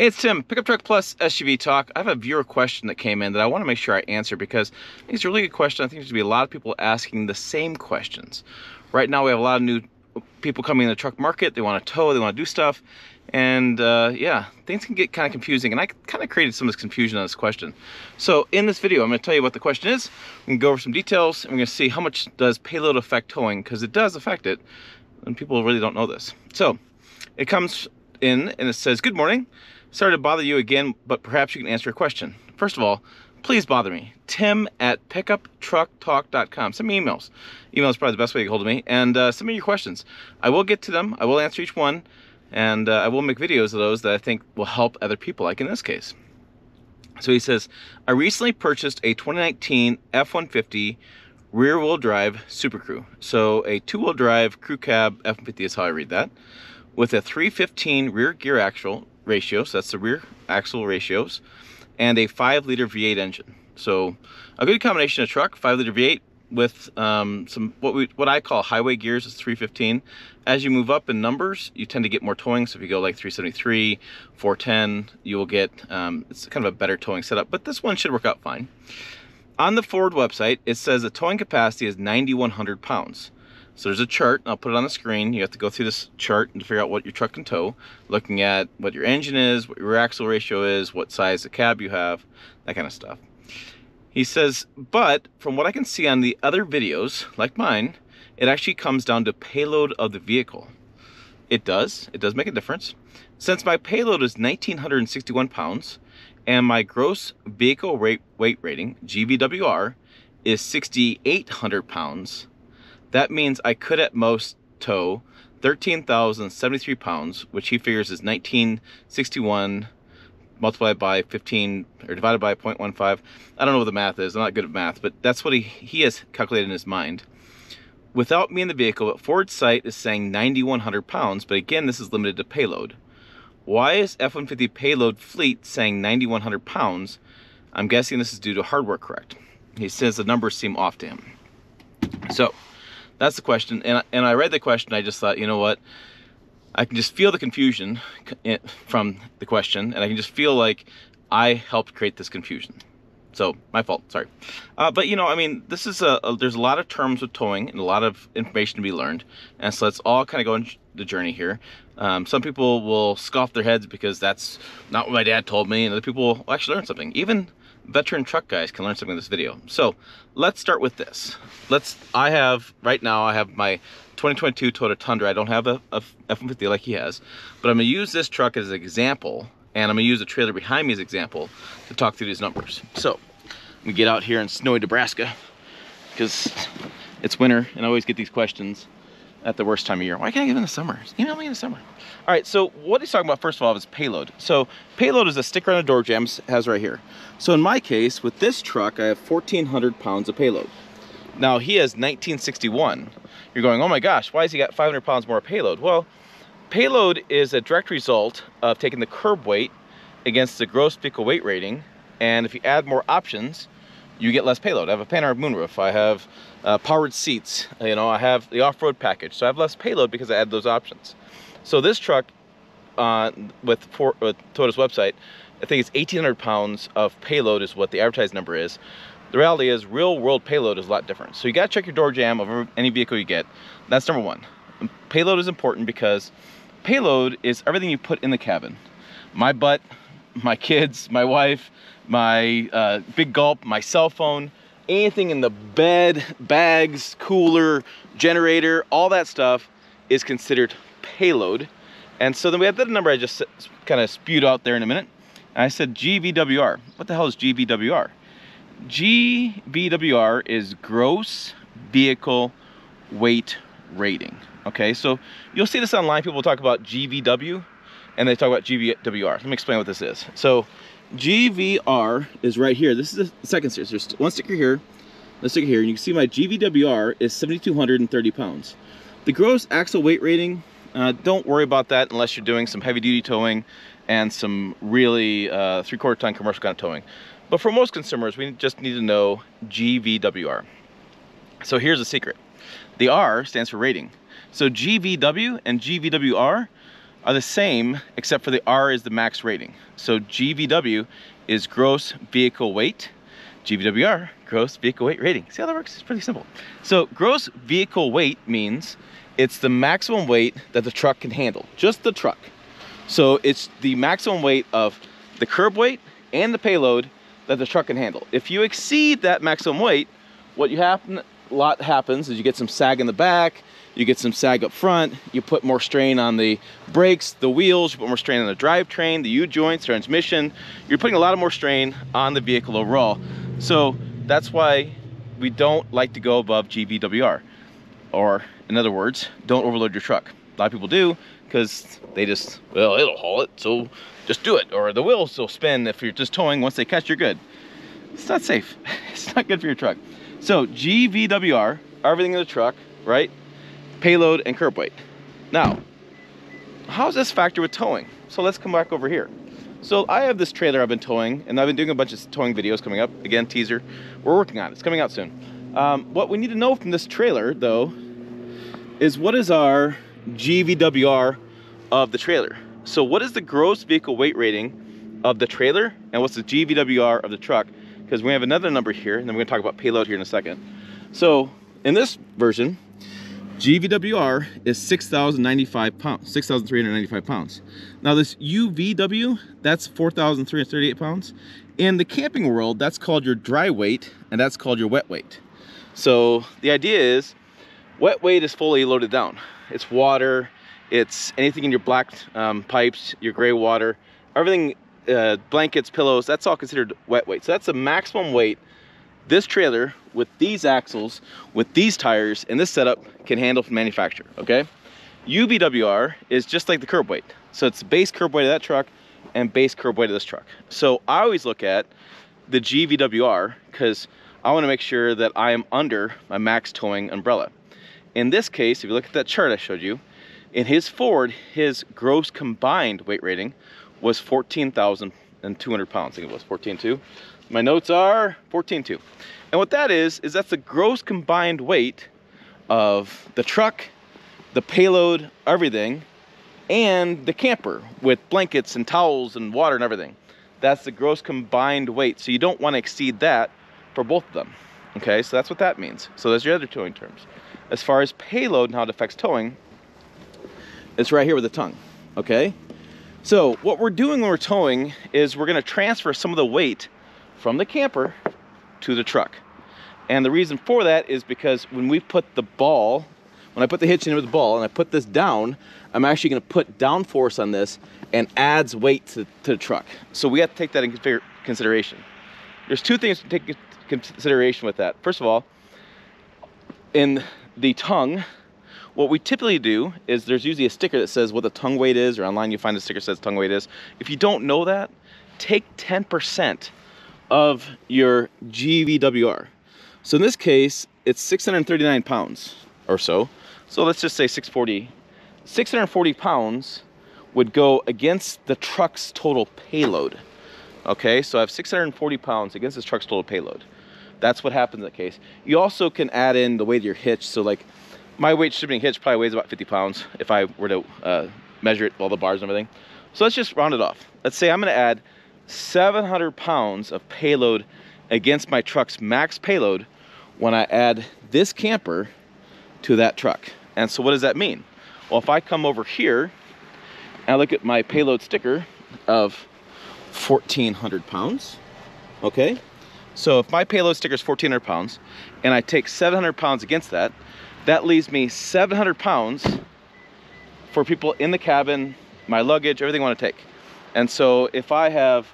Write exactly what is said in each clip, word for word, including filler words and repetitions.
Hey, it's Tim, Pickup Truck Plus S U V Talk. I have a viewer question that came in that I want to make sure I answer because I think it's a really good question. I think there's going to be a lot of people asking the same questions. Right now we have a lot of new people coming in the truck market. They want to tow, they want to do stuff. And uh, yeah, things can get kind of confusing, and I kind of created some of this confusion on this question. So in this video, I'm going to tell you what the question is. I'm going to go over some details, and we're going to see how much does payload affect towing, because it does affect it, and people really don't know this. So it comes in, and it says, "Good morning. Sorry to bother you again, but perhaps you can answer a question. First of all, please bother me. Tim at Pickup Truck Talk dot com. Send me emails. Email is probably the best way to get hold of me. And uh, send me your questions. I will get to them. I will answer each one. And uh, I will make videos of those that I think will help other people, like in this case." So he says, "I recently purchased a twenty nineteen F one fifty rear-wheel drive Super Crew." So a two-wheel drive crew cab F one fifty is how I read that. "With a three fifteen rear gear axle ratio," so that's the rear axle ratios, "and a five liter V eight engine." So a good combination of truck, five liter V eight, with um, some what we what I call highway gears. It's three fifteen. As you move up in numbers, you tend to get more towing. So if you go like three seventy-three, four ten, you will get um, it's kind of a better towing setup. But this one should work out fine. On the Ford website, it says the towing capacity is ninety-one hundred pounds. So there's a chart. I'll put it on the screen. You have to go through this chart and figure out what your truck can tow, looking at what your engine is, what your axle ratio is, what size the cab you have, that kind of stuff. He says, "But from what I can see on the other videos, like mine, it actually comes down to payload of the vehicle." It does. It does make a difference. "Since my payload is one thousand nine hundred sixty-one pounds and my gross vehicle weight rating, G V W R, is six thousand eight hundred pounds, that means I could at most tow thirteen thousand seventy-three pounds," which he figures is nineteen sixty-one multiplied by fifteen, or divided by zero point one five. I don't know what the math is. I'm not good at math, but that's what he, he has calculated in his mind. "Without me in the vehicle, but Ford's site is saying nine thousand one hundred pounds, but again, this is limited to payload. Why is F one fifty payload fleet saying nine thousand one hundred pounds? I'm guessing this is due to hardware, correct?" He says the numbers seem off to him. So that's the question, and, and I read the question, I just thought, you know what? I can just feel the confusion from the question, and I can just feel like I helped create this confusion. So my fault, sorry. Uh, but you know, I mean, this is a, a, there's a lot of terms with towing and a lot of information to be learned. And so let's all kind of go on the journey here. Um, some people will scoff their heads because that's not what my dad told me, and other people will actually learn something. Even veteran truck guys can learn something in this video. So let's start with this. Let's, I have, right now I have my twenty twenty-two Toyota Tundra. I don't have a, a F one fifty like he has, but I'm gonna use this truck as an example, and I'm gonna use the trailer behind me as an example to talk through these numbers. So we get out here in snowy Nebraska because it's winter, and I always get these questions at the worst time of year. Why can't I get in the summer? Email me in the summer. All right, so what he's talking about first of all is payload. So payload is a sticker on a door jamb has right here. So in my case, with this truck, I have fourteen hundred pounds of payload. Now he has nineteen sixty-one. You're going, oh my gosh, why has he got five hundred pounds more payload? Well, payload is a direct result of taking the curb weight against the gross vehicle weight rating, and if you add more options, you get less payload. I have a panoramic moonroof, I have uh, powered seats, you know, I have the off-road package, so I have less payload because I add those options. So this truck, uh, with, for, with Toyota's website, I think it's eighteen hundred pounds of payload is what the advertised number is. The reality is real-world payload is a lot different. So you gotta check your door jamb of any vehicle you get. That's number one. And payload is important because payload is everything you put in the cabin. My butt, my kids, my wife, my uh, big gulp, my cell phone, anything in the bed, bags, cooler, generator, all that stuff is considered payload. And so then we have that number I just kind of spewed out there in a minute. And I said G V W R. What the hell is G V W R? G V W R is gross vehicle weight rating. Okay, so you'll see this online. People talk about G V W and they talk about G V W R. Let me explain what this is. So G V R is right here. This is the second series. There's one sticker here, the sticker here, and you can see my G V W R is seven thousand two hundred thirty pounds. The gross axle weight rating, uh, don't worry about that unless you're doing some heavy duty towing and some really uh, three quarter ton commercial kind of towing. But for most consumers, we just need to know G V W R. So here's the secret. The R stands for rating. So G V W and G V W R are the same, except for the R is the max rating. So G V W is gross vehicle weight, G V W R, gross vehicle weight rating. See how that works? It's pretty simple. So gross vehicle weight means it's the maximum weight that the truck can handle, just the truck. So it's the maximum weight of the curb weight and the payload that the truck can handle. If you exceed that maximum weight, what you happen, a lot happens is you get some sag in the back, you get some sag up front, you put more strain on the brakes, the wheels, you put more strain on the drivetrain, the U-joints, transmission. You're putting a lot of more strain on the vehicle overall. So that's why we don't like to go above G V W R, or in other words, don't overload your truck. A lot of people do because they just, well, it'll haul it, so just do it. Or the wheels will spin if you're just towing. Once they catch, you're good. It's not safe. It's not good for your truck. So G V W R, everything in the truck, right? Payload and curb weight. Now, how does this factor with towing? So let's come back over here. So I have this trailer I've been towing, and I've been doing a bunch of towing videos coming up. Again, teaser. We're working on it. It's coming out soon. Um, what we need to know from this trailer, though, is what is our G V W R of the trailer? So what is the gross vehicle weight rating of the trailer, and what's the G V W R of the truck? Because we have another number here, and then we're gonna talk about payload here in a second. So in this version, G V W R is six thousand ninety-five pounds, six thousand three hundred ninety-five pounds. Now this U V W, that's four thousand three hundred thirty-eight pounds. In the camping world, that's called your dry weight, and that's called your wet weight. So the idea is, wet weight is fully loaded down. It's water, it's anything in your black um, pipes, your gray water, everything, uh, blankets, pillows, that's all considered wet weight. So that's the maximum weight this trailer with these axles, with these tires, and this setup can handle from manufacturer, okay? U V W R is just like the curb weight. So it's base curb weight of that truck and base curb weight of this truck. So I always look at the G V W R because I wanna make sure that I am under my max towing umbrella. In this case, if you look at that chart I showed you, in his Ford, his gross combined weight rating was fourteen thousand two hundred pounds. I think it was fourteen two. My notes are fourteen two. And what that is, is that's the gross combined weight of the truck, the payload, everything, and the camper with blankets and towels and water and everything. That's the gross combined weight. So you don't want to exceed that for both of them. Okay, so that's what that means. So that's your other towing terms. As far as payload and how it affects towing, it's right here with the tongue, okay? So what we're doing when we're towing is we're gonna transfer some of the weight from the camper to the truck. And the reason for that is because when we put the ball, when I put the hitch in with the ball and I put this down, I'm actually gonna put down force on this and adds weight to, to the truck. So we have to take that into consideration. There's two things to take into consideration with that. First of all, in the tongue, what we typically do is there's usually a sticker that says what the tongue weight is, or online you find a sticker that says tongue weight is. If you don't know that, take ten percent of your G V W R. So in this case, it's six hundred thirty-nine pounds or so. So let's just say six forty. six hundred forty pounds would go against the truck's total payload. Okay, so I have six hundred forty pounds against this truck's total payload. That's what happens in that case. You also can add in the weight of your hitch. So like my weight shipping hitch probably weighs about fifty pounds if I were to uh, measure it, all the bars and everything. So let's just round it off. Let's say I'm gonna add seven hundred pounds of payload against my truck's max payload when I add this camper to that truck. And so what does that mean? Well, if I come over here and I look at my payload sticker of fourteen hundred pounds, okay? So if my payload sticker is fourteen hundred pounds and I take seven hundred pounds against that, that leaves me seven hundred pounds for people in the cabin, my luggage, everything I want to take. And so if I have,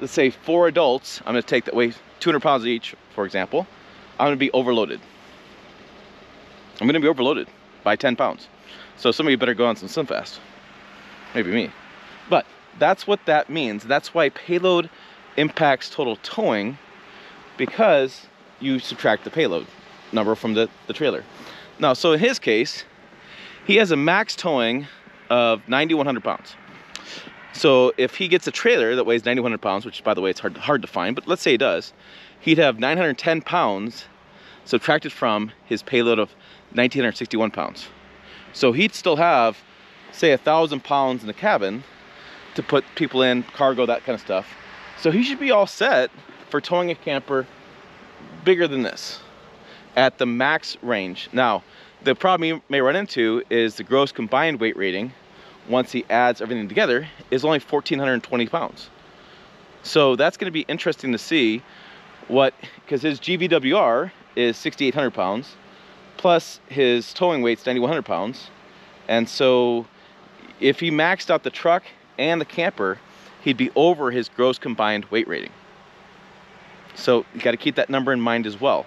let's say, four adults, I'm going to take that weigh two hundred pounds each, for example, I'm going to be overloaded. I'm going to be overloaded by ten pounds. So some of you better go on some SlimFast. Maybe me. But that's what that means. That's why payload impacts total towing, because you subtract the payload number from the, the trailer. Now, so in his case, he has a max towing of ninety-one hundred pounds. So if he gets a trailer that weighs ninety-one hundred pounds, which by the way, it's hard, hard to find, but let's say he does, he'd have nine hundred ten pounds subtracted from his payload of one thousand nine hundred sixty-one pounds. So he'd still have say a thousand pounds in the cabin to put people in, cargo, that kind of stuff. So he should be all set for towing a camper bigger than this at the max range. Now, the problem you may run into is the gross combined weight rating, once he adds everything together, is only one thousand four hundred twenty pounds. So that's gonna be interesting to see what, because his G V W R is six thousand eight hundred pounds, plus his towing weight's nine thousand one hundred pounds. And so if he maxed out the truck and the camper, he'd be over his gross combined weight rating. So you gotta keep that number in mind as well.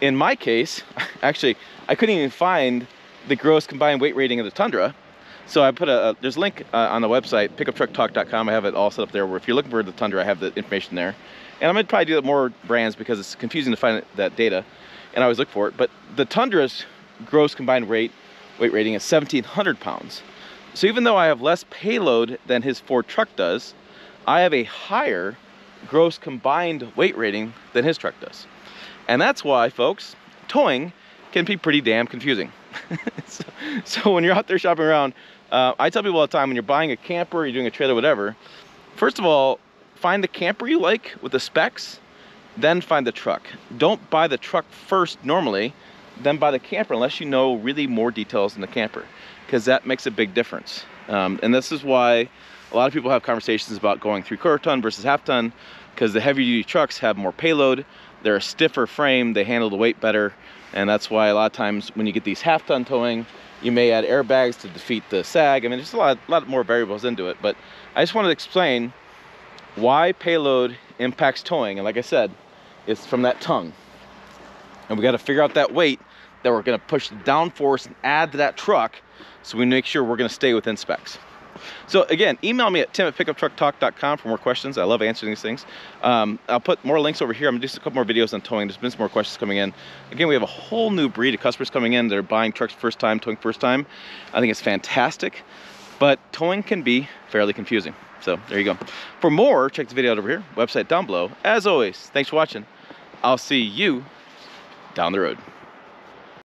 In my case, actually, I couldn't even find the gross combined weight rating of the Tundra. So I put a, there's a link uh, on the website, Pickup Truck Talk dot com. I have it all set up there where if you're looking for the Tundra, I have the information there. And I'm gonna probably do that more brands because it's confusing to find that data. And I always look for it. But the Tundra's gross combined weight, weight rating is one thousand seven hundred pounds. So even though I have less payload than his Ford truck does, I have a higher gross combined weight rating than his truck does. And that's why, folks, towing can be pretty damn confusing. so, so when you're out there shopping around, Uh, I tell people all the time, when you're buying a camper, you're doing a trailer, whatever, first of all, find the camper you like with the specs, then find the truck. Don't buy the truck first normally, then buy the camper, unless you know really more details in the camper, because that makes a big difference. Um, and this is why a lot of people have conversations about going three-quarter ton versus half-ton, because the heavy-duty trucks have more payload, they're a stiffer frame, they handle the weight better, and that's why a lot of times when you get these half-ton towing, you may add airbags to defeat the sag. I mean, there's a lot, lot more variables into it, but I just wanted to explain why payload impacts towing. And like I said, it's from that tongue. And we got to figure out that weight that we're going to push the downforce and add to that truck so we make sure we're going to stay within specs. So again, email me at Tim at Pickup Truck Talk dot com for more questions. I love answering these things. Um, I'll put more links over here. I'm going to do a couple more videos on towing. There's been some more questions coming in. Again, we have a whole new breed of customers coming in that are buying trucks first time, towing first time. I think it's fantastic, but towing can be fairly confusing. So there you go. For more, check the video out over here, website down below. As always, thanks for watching. I'll see you down the road.